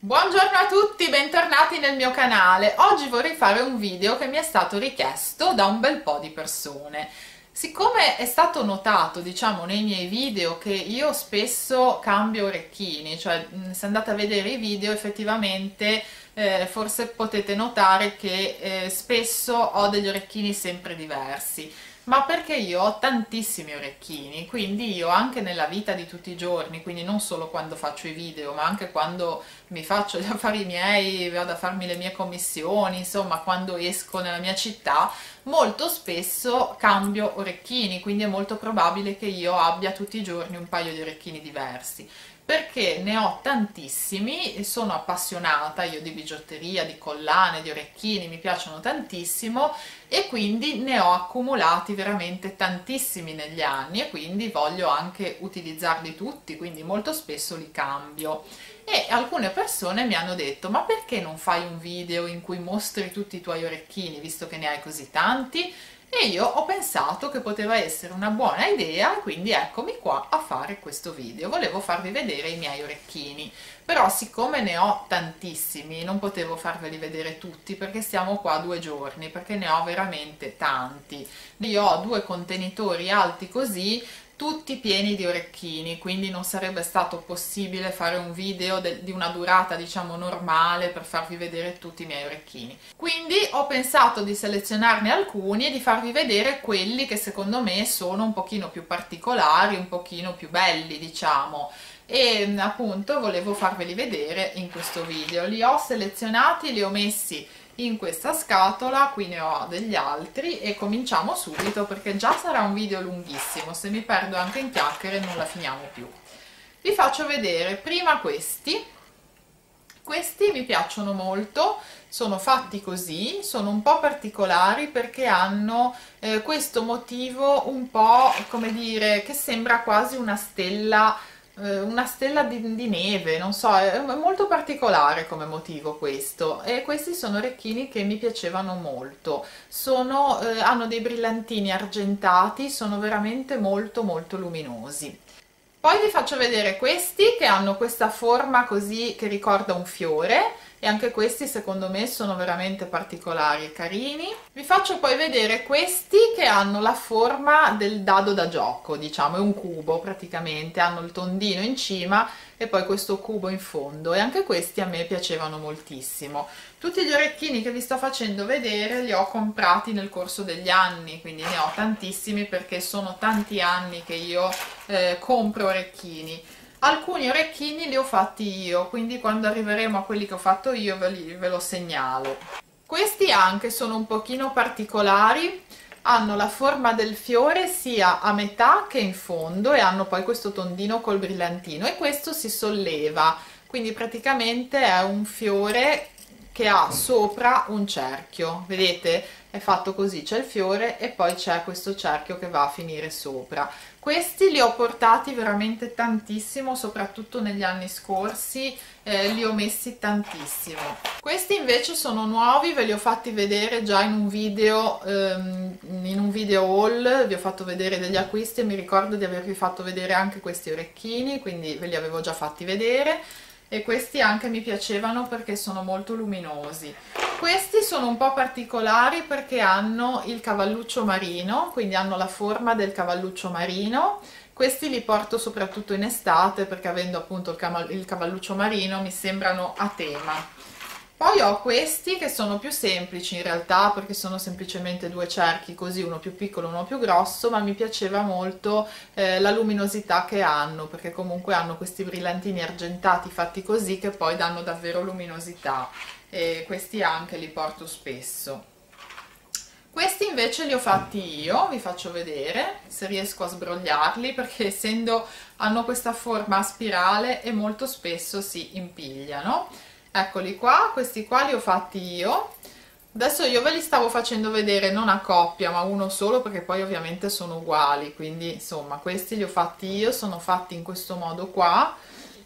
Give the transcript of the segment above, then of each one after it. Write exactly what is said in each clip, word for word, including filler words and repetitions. Buongiorno a tutti, bentornati nel mio canale. Oggi vorrei fare un video che mi è stato richiesto da un bel po' di persone. Siccome è stato notato, diciamo, nei miei video che io spesso cambio orecchini, cioè se andate a vedere i video effettivamente eh, forse potete notare che eh, spesso ho degli orecchini sempre diversi. Ma perché io ho tantissimi orecchini, quindi io anche nella vita di tutti i giorni, quindi non solo quando faccio i video, ma anche quando mi faccio gli affari miei, vado a farmi le mie commissioni, insomma quando esco nella mia città, molto spesso cambio orecchini, quindi è molto probabile che io abbia tutti i giorni un paio di orecchini diversi. Perché ne ho tantissimi e sono appassionata io di bigiotteria, di collane, di orecchini, mi piacciono tantissimo e quindi ne ho accumulati veramente tantissimi negli anni e quindi voglio anche utilizzarli tutti, quindi molto spesso li cambio. E alcune persone mi hanno detto: ma perché non fai un video in cui mostri tutti i tuoi orecchini, visto che ne hai così tanti? E io ho pensato che poteva essere una buona idea, quindi eccomi qua a fare questo video. Volevo farvi vedere i miei orecchini, però siccome ne ho tantissimi non potevo farveli vedere tutti perché stiamo qua due giorni, perché ne ho veramente tanti. Io ho due contenitori alti così, tutti pieni di orecchini, quindi non sarebbe stato possibile fare un video di una durata, diciamo, normale per farvi vedere tutti i miei orecchini. Quindi ho pensato di selezionarne alcuni e di farvi vedere quelli che secondo me sono un pochino più particolari, un pochino più belli, diciamo, e appunto volevo farveli vedere in questo video. Li ho selezionati, li ho messi in questa scatola, qui ne ho degli altri e cominciamo subito perché già sarà un video lunghissimo, se mi perdo anche in chiacchiere non la finiamo più. Vi faccio vedere prima questi. Questi mi piacciono molto, sono fatti così, sono un po' particolari perché hanno eh, questo motivo un po', come dire, che sembra quasi una stella una stella di, di neve, non so, è molto particolare come motivo questo. E questi sono orecchini che mi piacevano molto, sono, eh, hanno dei brillantini argentati, sono veramente molto molto luminosi. Poi vi faccio vedere questi che hanno questa forma così che ricorda un fiore e anche questi secondo me sono veramente particolari e carini. Vi faccio poi vedere questi che hanno la forma del dado da gioco, diciamo, è un cubo praticamente, hanno il tondino in cima e poi questo cubo in fondo e anche questi a me piacevano moltissimo. Tutti gli orecchini che vi sto facendo vedere li ho comprati nel corso degli anni, quindi ne ho tantissimi perché sono tanti anni che io eh, compro orecchini. Alcuni orecchini li ho fatti io, quindi quando arriveremo a quelli che ho fatto io ve, li, ve lo segnalo. Questi anche sono un pochino particolari, hanno la forma del fiore sia a metà che in fondo e hanno poi questo tondino col brillantino e questo si solleva, quindi praticamente è un fiore che ha sopra un cerchio, vedete? È fatto così, c'è il fiore e poi c'è questo cerchio che va a finire sopra. Questi li ho portati veramente tantissimo, soprattutto negli anni scorsi, eh, li ho messi tantissimo. Questi invece sono nuovi, ve li ho fatti vedere già in un video, ehm, in un video haul, vi ho fatto vedere degli acquisti e mi ricordo di avervi fatto vedere anche questi orecchini, quindi ve li avevo già fatti vedere. E questi anche mi piacevano perché sono molto luminosi. Questi sono un po' particolari perché hanno il cavalluccio marino, quindi hanno la forma del cavalluccio marino. Questi li porto soprattutto in estate perché avendo appunto il cavalluccio marino mi sembrano a tema. Poi ho questi che sono più semplici in realtà perché sono semplicemente due cerchi così, uno più piccolo e uno più grosso, ma mi piaceva molto eh, la luminosità che hanno perché comunque hanno questi brillantini argentati fatti così che poi danno davvero luminosità e questi anche li porto spesso. Questi invece li ho fatti io, vi faccio vedere se riesco a sbrogliarli perché essendo hanno questa forma a spirale e molto spesso si impigliano. Eccoli qua, questi qua li ho fatti io, adesso io ve li stavo facendo vedere non a coppia ma uno solo perché poi ovviamente sono uguali, quindi insomma questi li ho fatti io, sono fatti in questo modo qua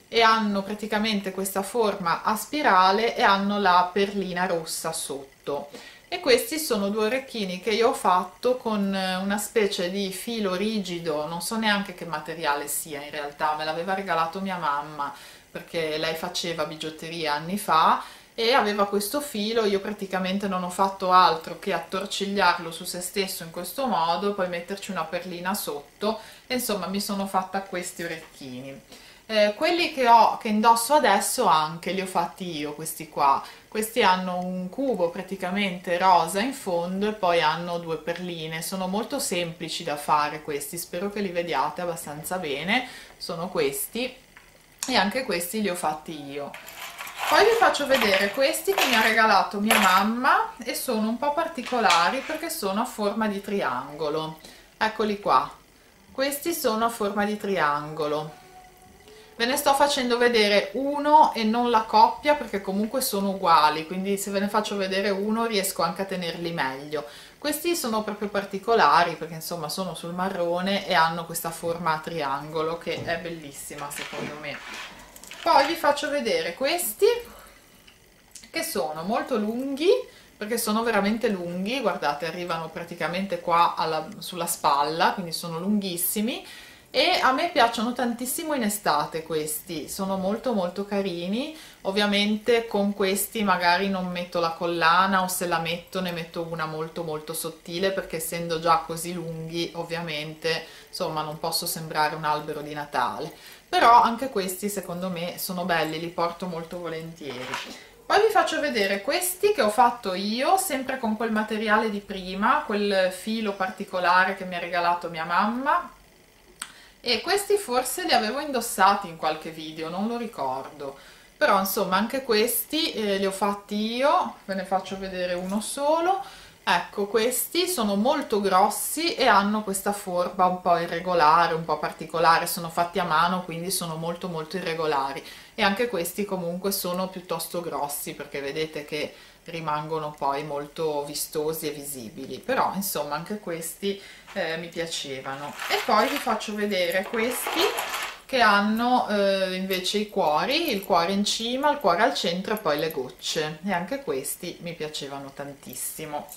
e hanno praticamente questa forma a spirale e hanno la perlina rossa sotto. E questi sono due orecchini che io ho fatto con una specie di filo rigido, non so neanche che materiale sia in realtà, me l'aveva regalato mia mamma. perché lei faceva bigiotteria anni fa e aveva questo filo. Io praticamente non ho fatto altro che attorcigliarlo su se stesso in questo modo, poi metterci una perlina sotto e insomma mi sono fatta questi orecchini. Eh, quelli che, ho, che indosso adesso anche li ho fatti io, questi qua. Questi hanno un cubo praticamente rosa in fondo e poi hanno due perline. Sono molto semplici da fare questi, spero che li vediate abbastanza bene. Sono questi e anche questi li ho fatti io. Poi vi faccio vedere questi che mi ha regalato mia mamma e sono un po' particolari perché sono a forma di triangolo. Eccoli qua, questi sono a forma di triangolo. Ve ne sto facendo vedere uno e non la coppia perché comunque sono uguali, quindi se ve ne faccio vedere uno riesco anche a tenerli meglio. Questi sono proprio particolari perché insomma sono sul marrone e hanno questa forma a triangolo che è bellissima secondo me. Poi vi faccio vedere questi che sono molto lunghi perché sono veramente lunghi, guardate, arrivano praticamente qua alla, sulla spalla, quindi sono lunghissimi e a me piacciono tantissimo in estate questi, sono molto molto carini. Ovviamente con questi magari non metto la collana o se la metto ne metto una molto molto sottile perché essendo già così lunghi ovviamente insomma non posso sembrare un albero di Natale. Però anche questi secondo me sono belli, li porto molto volentieri. Poi vi faccio vedere questi che ho fatto io, sempre con quel materiale di prima, quel filo particolare che mi ha regalato mia mamma. E questi forse li avevo indossati in qualche video, non lo ricordo. Però insomma anche questi eh, li ho fatti io, ve ne faccio vedere uno solo. Ecco, questi sono molto grossi e hanno questa forma un po' irregolare, un po' particolare, sono fatti a mano quindi sono molto molto irregolari e anche questi comunque sono piuttosto grossi perché vedete che rimangono poi molto vistosi e visibili, però insomma anche questi eh, mi piacevano. E poi vi faccio vedere questi che hanno eh, invece i cuori, il cuore in cima, il cuore al centro e poi le gocce, e anche questi mi piacevano tantissimo.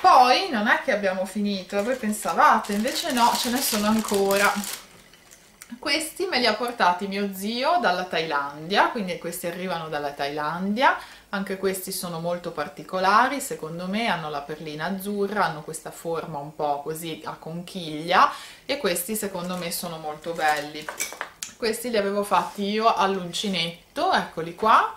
Poi non è che abbiamo finito, voi pensavate, invece no, ce ne sono ancora. Questi me li ha portati mio zio dalla Thailandia, quindi questi arrivano dalla Thailandia. Anche questi sono molto particolari, secondo me hanno la perlina azzurra, hanno questa forma un po' così a conchiglia e questi secondo me sono molto belli. Questi li avevo fatti io all'uncinetto, eccoli qua.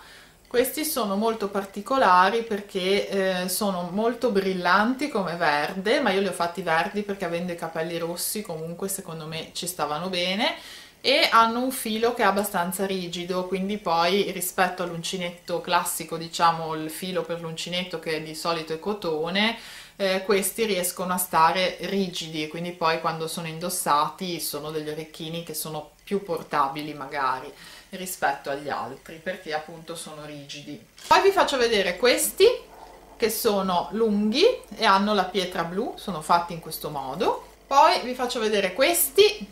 Questi sono molto particolari perché eh, sono molto brillanti come verde, ma io li ho fatti verdi perché avendo i capelli rossi comunque secondo me ci stavano bene. E hanno un filo che è abbastanza rigido, quindi poi rispetto all'uncinetto classico, diciamo il filo per l'uncinetto che di solito è cotone, eh, questi riescono a stare rigidi, quindi poi quando sono indossati sono degli orecchini che sono più portabili magari rispetto agli altri, perché appunto sono rigidi. Poi vi faccio vedere questi che sono lunghi e hanno la pietra blu, sono fatti in questo modo. Poi vi faccio vedere questi.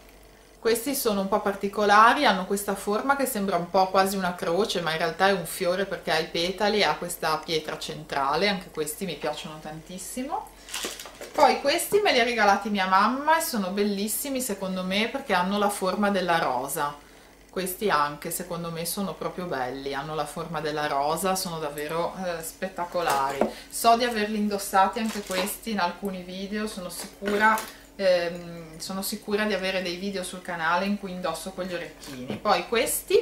Questi sono un po' particolari, hanno questa forma che sembra un po' quasi una croce, ma in realtà è un fiore perché ha i petali e ha questa pietra centrale, anche questi mi piacciono tantissimo. Poi questi me li ha regalati mia mamma e sono bellissimi secondo me perché hanno la forma della rosa. Questi anche secondo me sono proprio belli, hanno la forma della rosa, sono davvero eh, spettacolari. So di averli indossati anche questi in alcuni video, sono sicura Eh, sono sicura di avere dei video sul canale in cui indosso quegli orecchini. Poi questi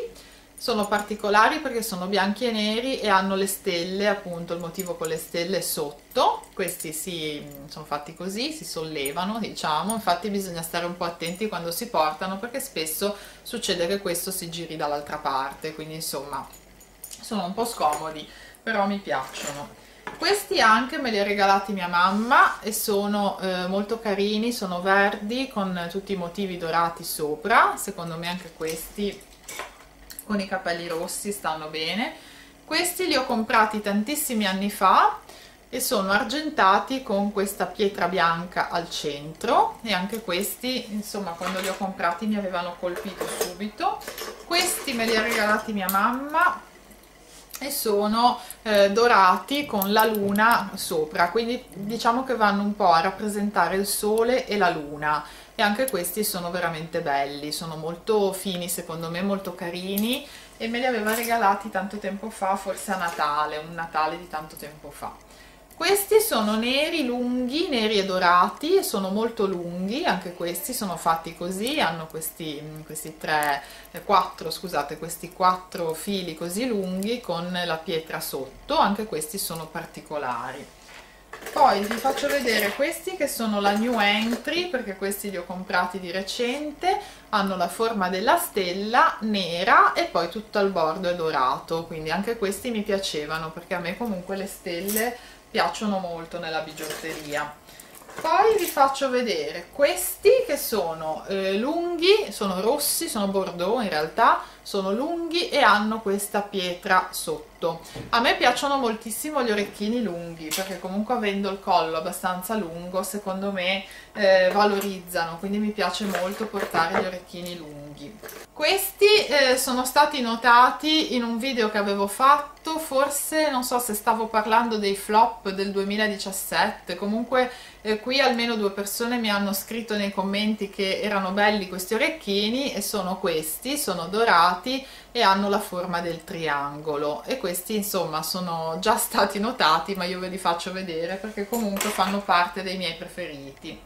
sono particolari perché sono bianchi e neri e hanno le stelle, appunto il motivo con le stelle sotto. Questi si, sono fatti così, si sollevano diciamo, infatti bisogna stare un po' attenti quando si portano perché spesso succede che questo si giri dall'altra parte, quindi insomma sono un po' scomodi, però mi piacciono. Questi anche me li ha regalati mia mamma e sono eh, molto carini, sono verdi con tutti i motivi dorati sopra, secondo me anche questi con i capelli rossi stanno bene. Questi li ho comprati tantissimi anni fa e sono argentati con questa pietra bianca al centro e anche questi insomma quando li ho comprati mi avevano colpito subito. Questi me li ha regalati mia mamma e sono eh, dorati con la luna sopra, quindi diciamo che vanno un po' a rappresentare il sole e la luna, e anche questi sono veramente belli, sono molto fini, secondo me molto carini, e me li aveva regalati tanto tempo fa, forse a Natale, un Natale di tanto tempo fa. Questi sono neri lunghi, neri e dorati, sono molto lunghi, anche questi sono fatti così, hanno questi, questi tre, quattro, scusate, questi quattro fili così lunghi con la pietra sotto, anche questi sono particolari. Poi vi faccio vedere questi che sono la new entry, perché questi li ho comprati di recente, hanno la forma della stella nera e poi tutto il bordo è dorato, quindi anche questi mi piacevano perché a me comunque le stelle piacciono molto nella bigiotteria. Poi vi faccio vedere questi che sono eh, lunghi, sono rossi, sono bordeaux in realtà, sono lunghi e hanno questa pietra sotto. A me piacciono moltissimo gli orecchini lunghi perché comunque avendo il collo abbastanza lungo secondo me eh, valorizzano, quindi mi piace molto portare gli orecchini lunghi. Questi eh, sono stati notati in un video che avevo fatto, forse non so se stavo parlando dei flop del duemiladiciassette, comunque eh, qui almeno due persone mi hanno scritto nei commenti che erano belli questi orecchini e sono questi, sono dorati e hanno la forma del triangolo, e questi insomma sono già stati notati ma io ve li faccio vedere perché comunque fanno parte dei miei preferiti.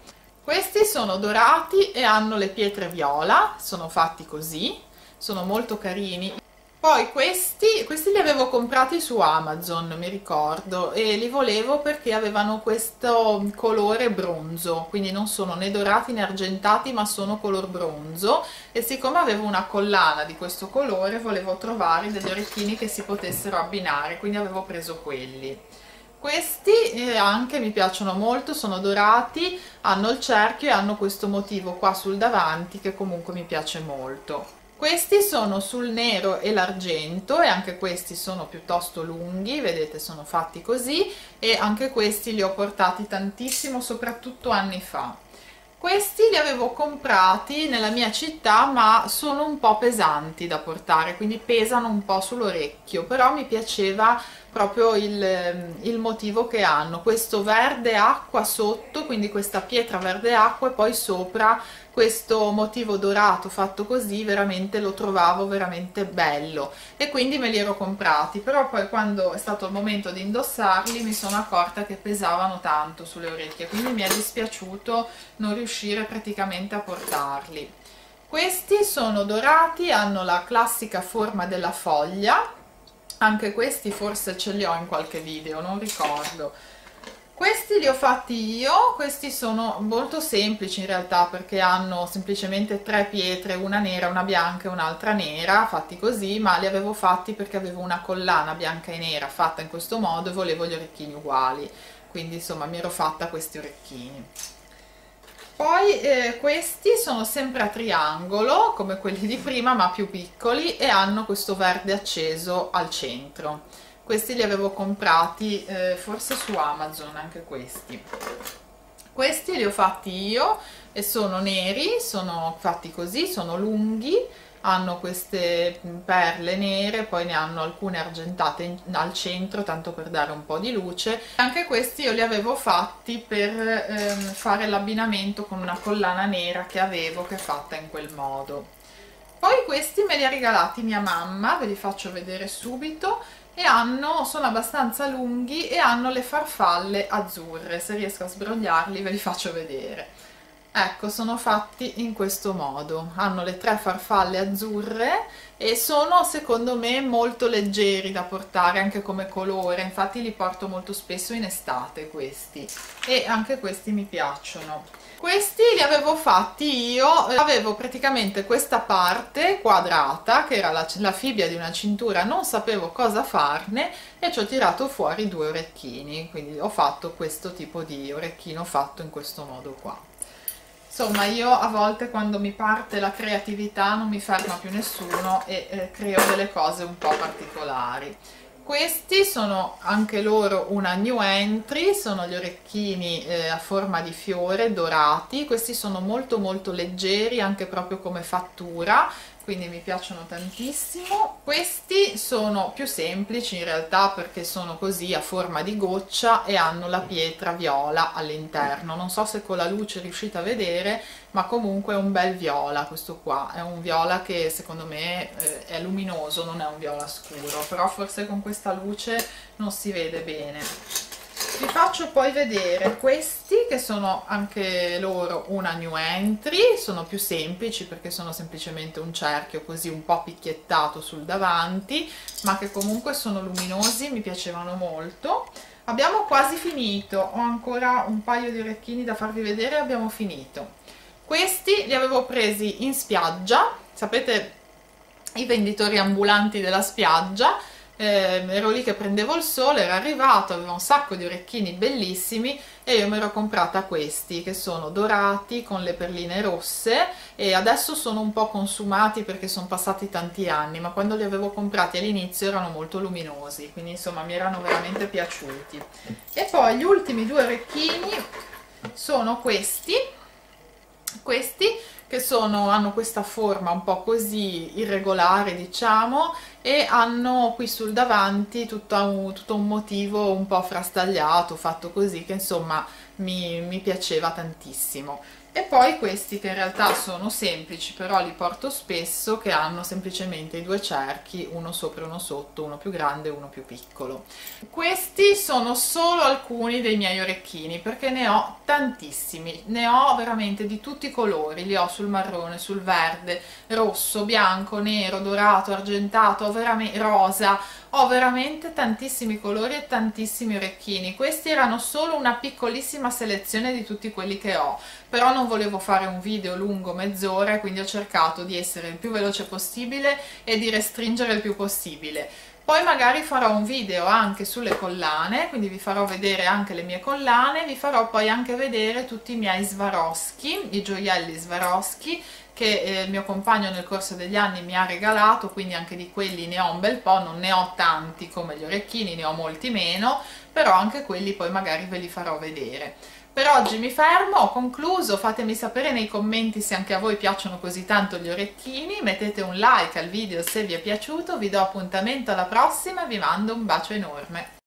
Questi sono dorati e hanno le pietre viola, sono fatti così, sono molto carini. Poi questi, questi li avevo comprati su Amazon, mi ricordo, e li volevo perché avevano questo colore bronzo, quindi non sono né dorati né argentati ma sono color bronzo, e siccome avevo una collana di questo colore volevo trovare degli orecchini che si potessero abbinare, quindi avevo preso quelli. Questi anche mi piacciono molto, sono dorati, hanno il cerchio e hanno questo motivo qua sul davanti che comunque mi piace molto. Questi sono sul nero e l'argento e anche questi sono piuttosto lunghi, vedete sono fatti così, e anche questi li ho portati tantissimo, soprattutto anni fa. Questi li avevo comprati nella mia città ma sono un po' pesanti da portare, quindi pesano un po' sull'orecchio, però mi piaceva proprio il, il motivo che hanno, questo verde acqua sotto, quindi questa pietra verde acqua e poi sopra questo motivo dorato fatto così, veramente lo trovavo veramente bello e quindi me li ero comprati, però poi quando è stato il momento di indossarli mi sono accorta che pesavano tanto sulle orecchie, quindi mi è dispiaciuto non riuscire praticamente a portarli. Questi sono dorati, hanno la classica forma della foglia, anche questi forse ce li ho in qualche video, non ricordo. Questi li ho fatti io, questi sono molto semplici in realtà perché hanno semplicemente tre pietre, una nera, una bianca e un'altra nera, fatti così, ma li avevo fatti perché avevo una collana bianca e nera fatta in questo modo e volevo gli orecchini uguali, quindi insomma mi ero fatta questi orecchini. Poi eh, questi sono sempre a triangolo, come quelli di prima, ma più piccoli, e hanno questo verde acceso al centro. Questi li avevo comprati eh, forse su Amazon, anche questi. Questi li ho fatti io e sono neri, sono fatti così, sono lunghi, hanno queste perle nere, poi ne hanno alcune argentate in, al centro, tanto per dare un po' di luce. Anche questi io li avevo fatti per ehm, fare l'abbinamento con una collana nera che avevo, che è fatta in quel modo. Poi questi me li ha regalati mia mamma, ve li faccio vedere subito, e hanno, sono abbastanza lunghi e hanno le farfalle azzurre, se riesco a sbrogliarli ve li faccio vedere. Ecco, sono fatti in questo modo, hanno le tre farfalle azzurre e sono secondo me molto leggeri da portare anche come colore, infatti li porto molto spesso in estate questi, e anche questi mi piacciono. Questi li avevo fatti io, avevo praticamente questa parte quadrata che era la, la fibbia di una cintura, non sapevo cosa farne e ci ho tirato fuori due orecchini, quindi ho fatto questo tipo di orecchino fatto in questo modo qua. Insomma, io a volte quando mi parte la creatività non mi ferma più nessuno e eh, creo delle cose un po' particolari. Questi sono anche loro una new entry, sono gli orecchini eh, a forma di fiore dorati, questi sono molto molto leggeri anche proprio come fattura, quindi mi piacciono tantissimo. Questi sono più semplici in realtà perché sono così a forma di goccia e hanno la pietra viola all'interno, non so se con la luce riuscite a vedere, ma comunque è un bel viola questo qua, è un viola che secondo me eh, è luminoso, non è un viola scuro, però forse con questa luce non si vede bene. Vi faccio poi vedere questi che sono anche loro una new entry, sono più semplici perché sono semplicemente un cerchio così un po' picchiettato sul davanti, ma che comunque sono luminosi, mi piacevano molto. Abbiamo quasi finito, ho ancora un paio di orecchini da farvi vedere e abbiamo finito. Questi li avevo presi in spiaggia, sapete i venditori ambulanti della spiaggia, Eh, ero lì che prendevo il sole, era arrivato, aveva un sacco di orecchini bellissimi e io mi ero comprata questi che sono dorati con le perline rosse e adesso sono un po' consumati perché sono passati tanti anni, ma quando li avevo comprati all'inizio erano molto luminosi, quindi insomma mi erano veramente piaciuti. E poi gli ultimi due orecchini sono questi questi che sono, hanno questa forma un po' così irregolare diciamo, e hanno qui sul davanti tutto un, tutto un motivo un po' frastagliato, fatto così, che insomma mi, mi piaceva tantissimo. E poi questi che in realtà sono semplici, però li porto spesso, che hanno semplicemente i due cerchi, uno sopra e uno sotto, uno più grande e uno più piccolo. Questi sono solo alcuni dei miei orecchini, perché ne ho tantissimi, ne ho veramente di tutti i colori, li ho sul marrone, sul verde, rosso, bianco, nero, dorato, argentato, ho veramente, rosa, ho veramente tantissimi colori e tantissimi orecchini. Questi erano solo una piccolissima selezione di tutti quelli che ho, però non volevo fare un video lungo mezz'ora, quindi ho cercato di essere il più veloce possibile e di restringere il più possibile. Poi magari farò un video anche sulle collane, quindi vi farò vedere anche le mie collane, vi farò poi anche vedere tutti i miei Swarovski, i gioielli Swarovski, che eh, il mio compagno nel corso degli anni mi ha regalato, quindi anche di quelli ne ho un bel po', non ne ho tanti come gli orecchini, ne ho molti meno, però anche quelli poi magari ve li farò vedere. Per oggi mi fermo, ho concluso, fatemi sapere nei commenti se anche a voi piacciono così tanto gli orecchini, mettete un like al video se vi è piaciuto, vi do appuntamento alla prossima e vi mando un bacio enorme.